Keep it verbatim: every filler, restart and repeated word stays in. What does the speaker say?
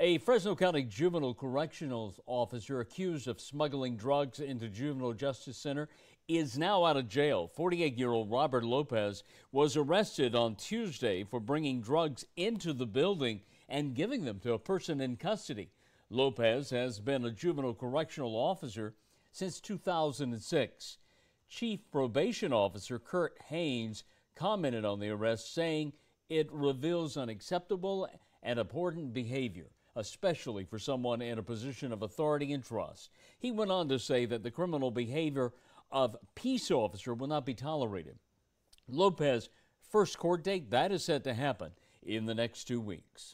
A Fresno County juvenile correctional officer accused of smuggling drugs into Juvenile Justice Center is now out of jail. forty-eight-year-old Robert Lopez was arrested on Tuesday for bringing drugs into the building and giving them to a person in custody. Lopez has been a juvenile correctional officer since two thousand six. Chief Probation Officer Kurt Haynes commented on the arrest, saying it reveals unacceptable and abhorrent behavior, especially for someone in a position of authority and trust. He went on to say that the criminal behavior of peace officer will not be tolerated. Lopez's first court date, that is set to happen in the next two weeks.